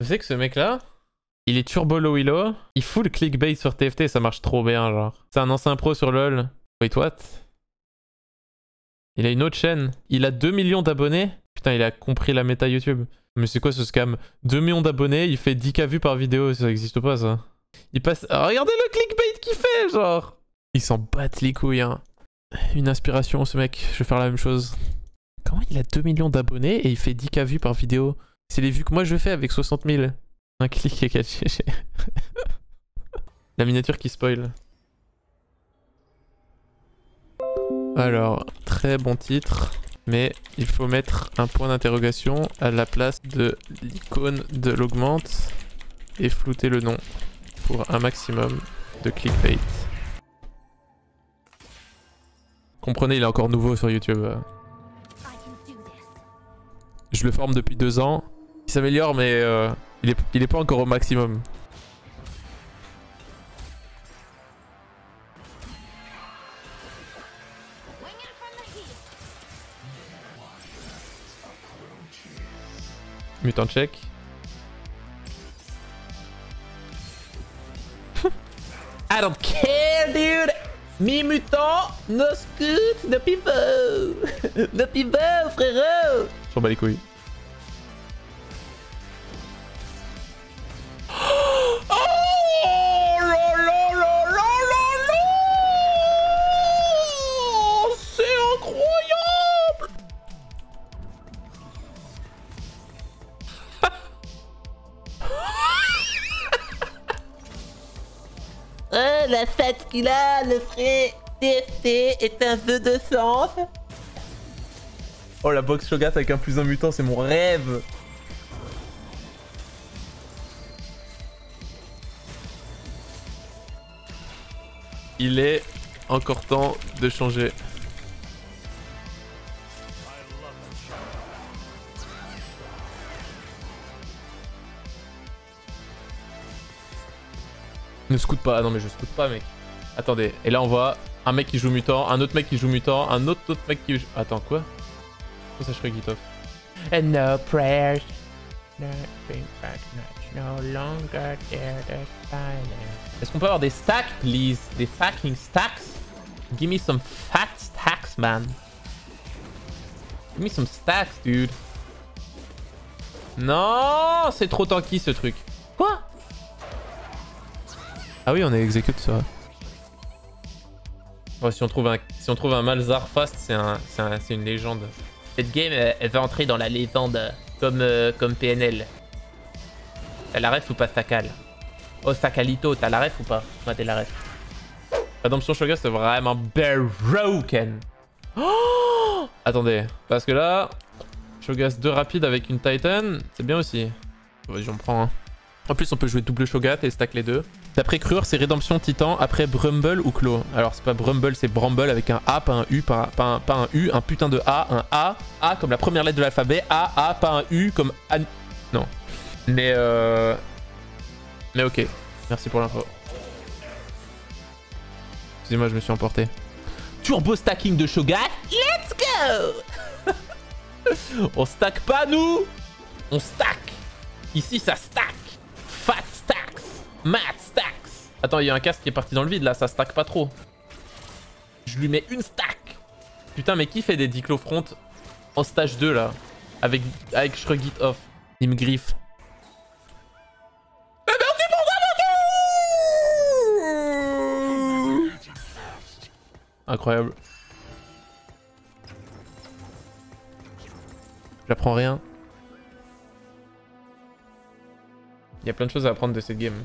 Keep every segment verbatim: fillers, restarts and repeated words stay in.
Je sais que ce mec-là, il est turbo low elo, il fout le clickbait sur T F T, ça marche trop bien, genre. C'est un ancien pro sur LoL. Wait, what? Il a une autre chaîne. Il a deux millions d'abonnés. Putain, il a compris la méta YouTube. Mais c'est quoi ce scam? deux millions d'abonnés, il fait dix K vues par vidéo, ça n'existe pas, ça. Il passe... Oh, regardez le clickbait qu'il fait, genre. Il s'en battent les couilles, hein. Une inspiration, ce mec. Je vais faire la même chose. Comment il a deux millions d'abonnés et il fait dix K vues par vidéo? C'est les vues que moi je fais avec soixante mille. Un clic et quatre G G. La miniature qui spoil. Alors, très bon titre, mais il faut mettre un point d'interrogation à la place de l'icône de l'augmente et flouter le nom pour un maximum de clickbait. Comprenez, il est encore nouveau sur YouTube. Je le forme depuis deux ans. Il s'améliore, mais euh, il est, il est pas encore au maximum. Mutant check. I don't care, dude. Mi mutant, no scoot, no pivot. No pivot, frérot. J'en bats les couilles. La fête qu'il a, le frais T F T est un jeu de sens. Oh, la box Cho'Gath avec un plus un mutant, c'est mon rêve. Il est encore temps de changer. Ne scoute pas, ah non mais je scoute pas mec. Attendez, et là on voit un mec qui joue mutant, un autre mec qui joue mutant, un autre autre mec qui joue... Attends, quoi? Pourquoi ça Shrug it Off? And no prayers, nothing but much, no longer there the silence. Est-ce qu'on peut avoir des stacks, please? Des fucking stacks? Give me some fat stacks, man. Give me some stacks, dude. Non, c'est trop tanky ce truc. Quoi? Ah oui, on est exécute ça. Ouais, si on trouve un, si on trouve un Malzar fast, c'est un, c'est un, c'est une légende. Cette game, elle, elle va entrer dans la légende comme, euh, comme P N L. T'as la ref ou pas Sakal? Oh Sakalito, t'as la ref ou pas? Moi t'es la ref. Redemption Cho'Gath, c'est vraiment broken. Oh, attendez, parce que là, Cho'Gath deux rapide avec une Titan, c'est bien aussi. Vas-y, on prend. Hein. En plus, on peut jouer double Cho'Gath et stack les deux. D'après Crure, c'est Redemption Titan, après Bramble ou Claw. Alors, c'est pas Bramble, c'est Bramble avec un A, pas un U, pas un, pas, un, pas un U, un putain de A, un A, A comme la première lettre de l'alphabet, A, A, pas un U comme A... Non. Mais euh... Mais ok. Merci pour l'info. Excusez-moi, je me suis emporté. Turbo stacking de Cho'Gath, let's go. On stack pas, nous. On stack. Ici, ça stack. Fat stacks, mad stacks. Attends, il y a un casque qui est parti dans le vide là, ça stack pas trop. Je lui mets une stack. Putain, mais qui fait des Diclofront en stage deux là? Avec, avec Shrug it Off. Il me griffe. Mais merci pour ça, incroyable. J'apprends rien. Il y a plein de choses à apprendre de cette game.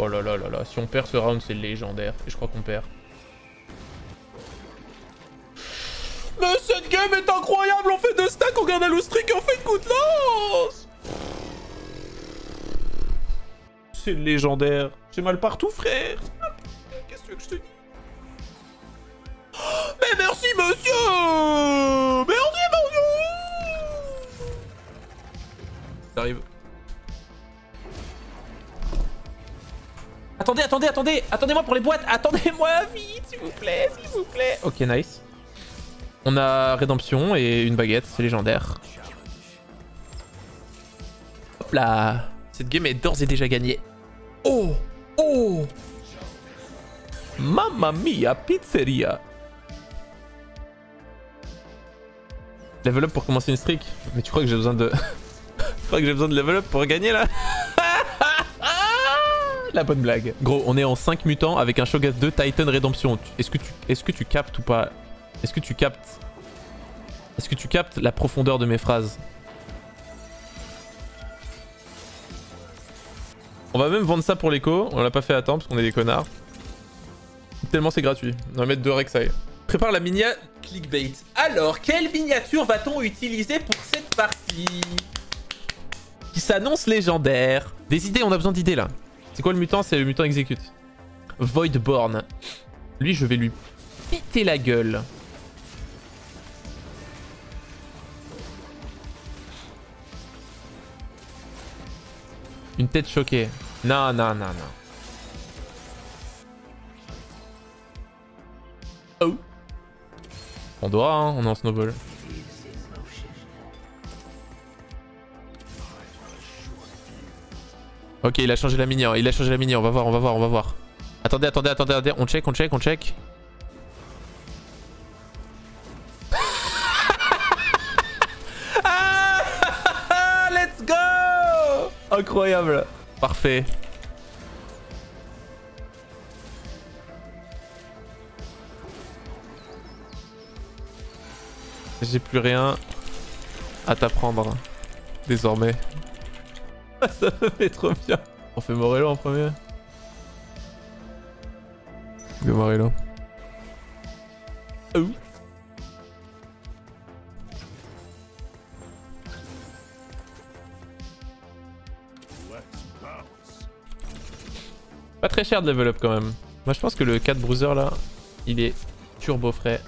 Oh là là là là, si on perd ce round, c'est légendaire. Et je crois qu'on perd. Mais cette game est incroyable, on fait deux stacks, on garde un low streak et on fait une coup de lance. C'est légendaire. J'ai mal partout, frère. Qu'est-ce que je te dis? Mais merci, monsieur. Merci, monsieur. Arrive. Attendez, attendez, attendez, attendez-moi pour les boîtes, attendez-moi vite, s'il vous plaît, s'il vous plaît. Ok, nice. On a Rédemption et une baguette, c'est légendaire. Hop là! Cette game est d'ores et déjà gagnée. Oh! Oh! Mamma mia, pizzeria! Level up pour commencer une streak? Mais tu crois que j'ai besoin de... tu crois que j'ai besoin de level up pour gagner là? La bonne blague. Gros, on est en cinq mutants avec un Cho'Gath deux Titan Redemption. Est-ce que, est-ce que tu captes ou pas? Est-ce que tu captes? Est-ce que tu captes la profondeur de mes phrases? On va même vendre ça pour l'écho. On l'a pas fait à temps parce qu'on est des connards. Tellement c'est gratuit. On va mettre deux Rexaï. Prépare la minia clickbait. Alors, quelle miniature va-t-on utiliser pour cette partie? Qui s'annonce légendaire. Des idées, on a besoin d'idées là. C'est quoi le mutant? C'est le mutant exécute. Voidborn. Lui, je vais lui péter la gueule. Une tête choquée. Non, non, non, non. Oh. Pandora, hein, on est en snowball. Ok, il a changé la minion, il a changé la minion, on va voir, on va voir, on va voir. Attendez, attendez, attendez, attendez, on check, on check, on check. Ah, let's go! Incroyable. Parfait. J'ai plus rien à t'apprendre, désormais. Ça me fait trop bien. On fait Morello en premier. Go Morello. Oh. Pas très cher de level up quand même. Moi je pense que le quatre Bruiser là, il est turbo frais.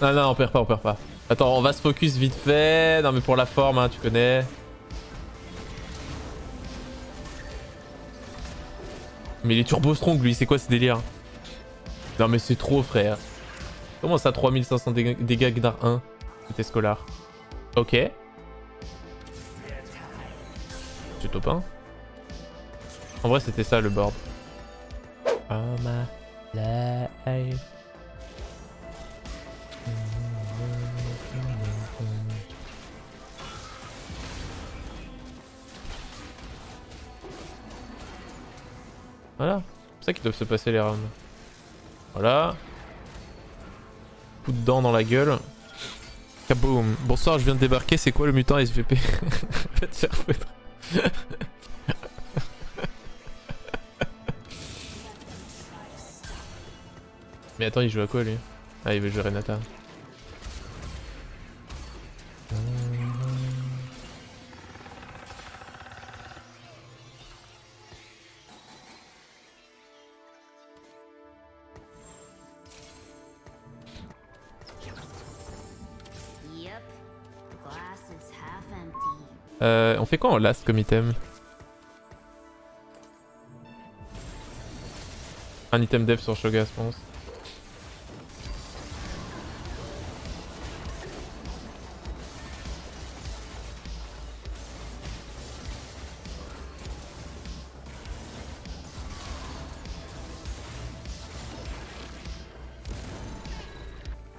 Non, non, on perd pas, on perd pas. Attends, on va se focus vite fait. Non, mais pour la forme, hein, tu connais. Mais il est turbo strong, lui. C'est quoi ce délire? Non, mais c'est trop, frère. Comment ça, trois mille cinq cents dég dégâts Gnar un? C'était scolar. Ok. C'est top un. En vrai, c'était ça, le board. Oh my life. Voilà, c'est ça qu'ils doivent se passer les rounds. Voilà. Coup de dent dans la gueule. Kaboum. Bonsoir, je viens de débarquer, c'est quoi le mutant S V P? Va te faire foutre. Mais attends, il joue à quoi lui? Ah, il veut jouer Renata. Euh, on fait quoi en last comme item? Un item dev sur Cho'Gath, je pense.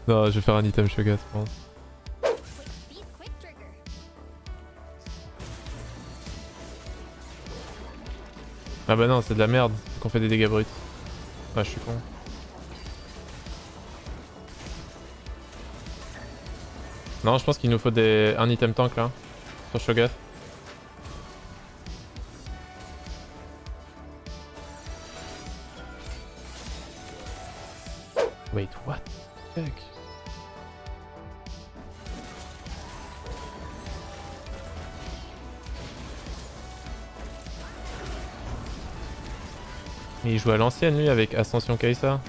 Non, je vais faire un item Cho'Gath, je pense. Ah bah non, c'est de la merde qu'on fait des dégâts bruts. Ah, je suis con. Non, je pense qu'il nous faut des... un item tank là, sur Cho'Gath. Wait, what the fuck? Mais il joue à l'ancienne lui avec Ascension Kai'Sa.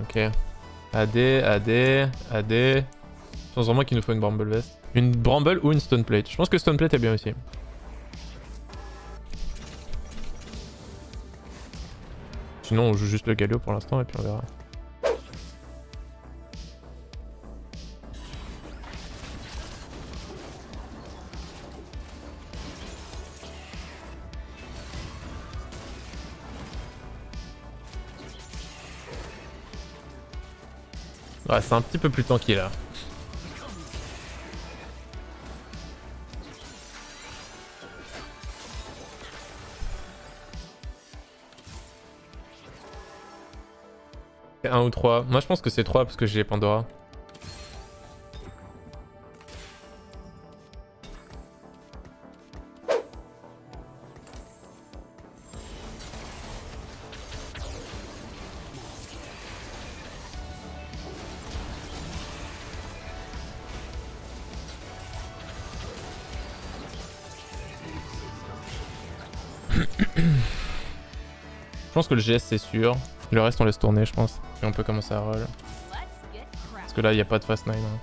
Ok. A D, A D, A D. Je pense vraiment qu'il nous faut une Bramble Vest. Une Bramble ou une Stone Plate. Je pense que Stone Plate est bien aussi. Sinon on joue juste le Galio pour l'instant et puis on verra. Ouais, c'est un petit peu plus tanky là. un ou trois. Moi je pense que c'est trois parce que j'ai Pandora. Je pense que le G S c'est sûr, le reste on laisse tourner je pense, et on peut commencer à roll. Parce que là il n'y a pas de Fast neuf. Hein.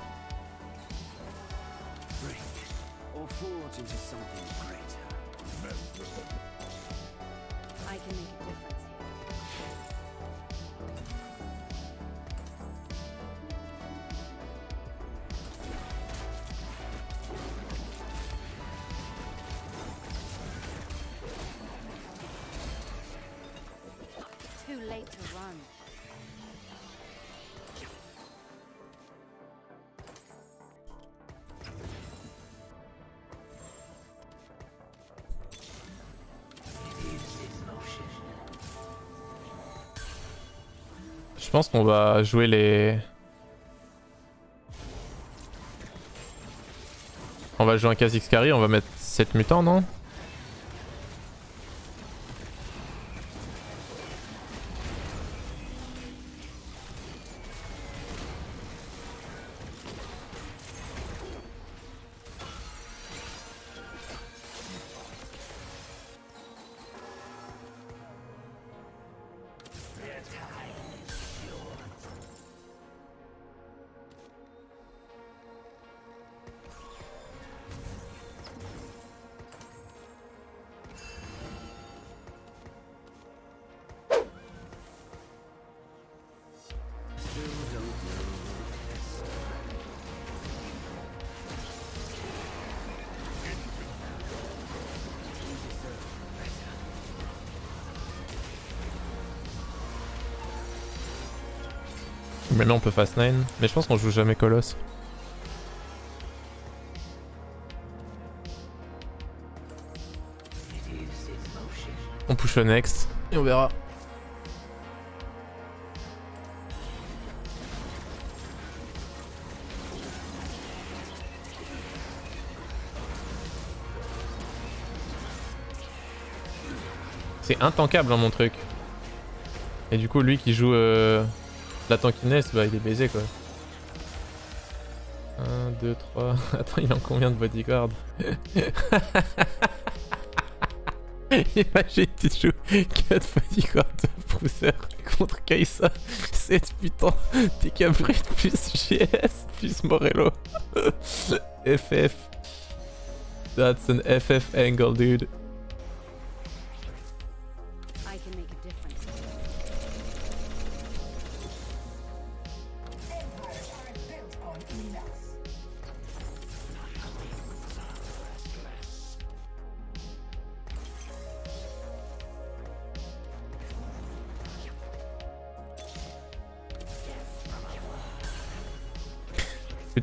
Je pense qu'on va jouer les... On va jouer un Kha'Zix carry, on va mettre sept mutants, non? Maintenant on peut Fast neuf, mais je pense qu'on joue jamais Colosses. On push le next et on verra. C'est intankable hein, mon truc. Et du coup lui qui joue... Euh... La tankiness, bah il est baisé quoi. un, deux, trois... Attends, il en combien de bodyguard? Imagine, tu joues quatre bodyguards de Bruiser contre Kai'Sa, sept putains, Dicabrid plus G S plus Morello. F F. That's an F F angle, dude.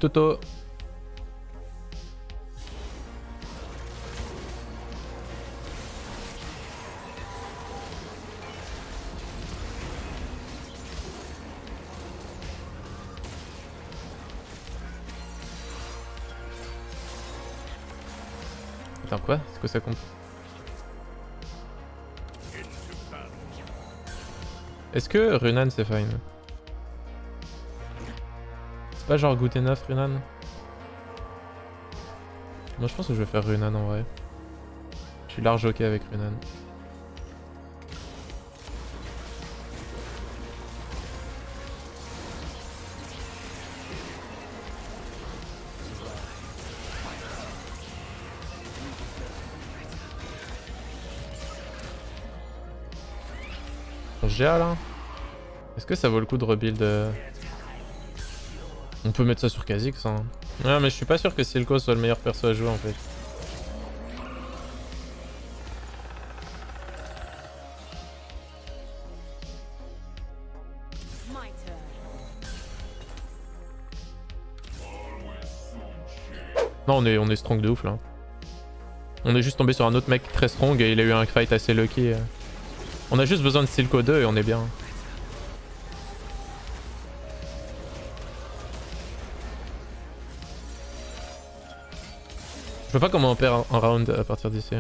Toto. Attends quoi? C'est quoi ça compte? Est-ce que Runan c'est fine? Pas genre good enough Runan. Moi je pense que je vais faire Runan en vrai. Je suis large ok avec Runan. G A là. Est-ce que ça vaut le coup de rebuild? On peut mettre ça sur Kha'Zix hein. Ouais mais je suis pas sûr que Silco soit le meilleur perso à jouer en fait. Non on est, on est strong de ouf là. On est juste tombé sur un autre mec très strong et il a eu un fight assez lucky. On a juste besoin de Silco deux et on est bien. Je vois pas comment on perd un round à partir d'ici.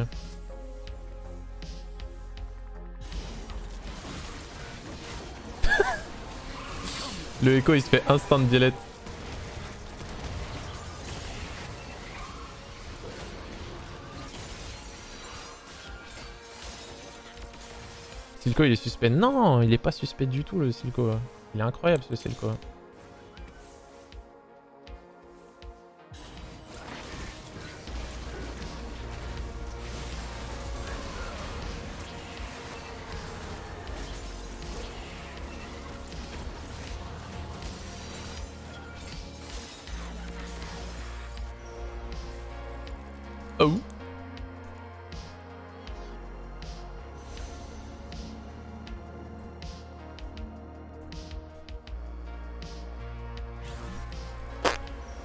Le écho il se fait instant delete. Silco il est suspect. Non, il est pas suspect du tout le Silco. Il est incroyable ce Silco. Oh.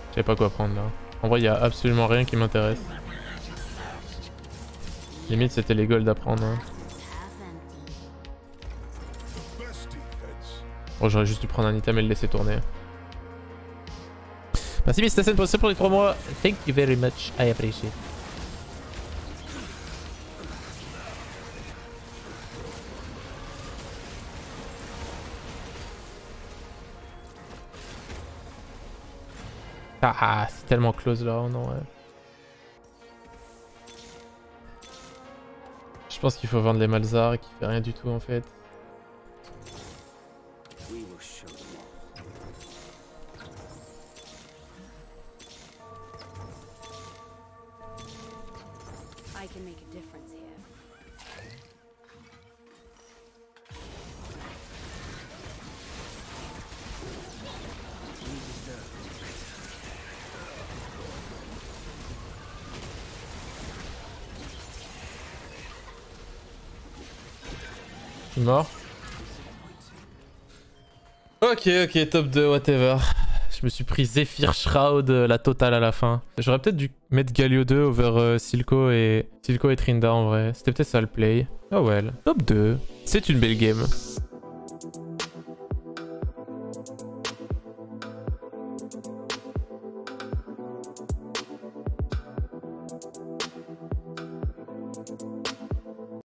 Je sais pas quoi prendre là. En vrai, il y a absolument rien qui m'intéresse. Limite, c'était les golds à prendre. Hein. Bon, j'aurais juste dû prendre un item et le laisser tourner. Merci Miss Tassen pour les trois mois. Thank you very much. I appreciate. Ah, c'est tellement close là, oh non ouais. Je pense qu'il faut vendre les Malzar qui fait rien du tout en fait. Mort. Ok, ok, top deux, whatever. Je me suis pris Zephyr Shroud, la totale à la fin. J'aurais peut-être dû mettre Galio deux over euh, Silco et Silco et Trynda en vrai. C'était peut-être ça le play. Oh well. Top deux. C'est une belle game.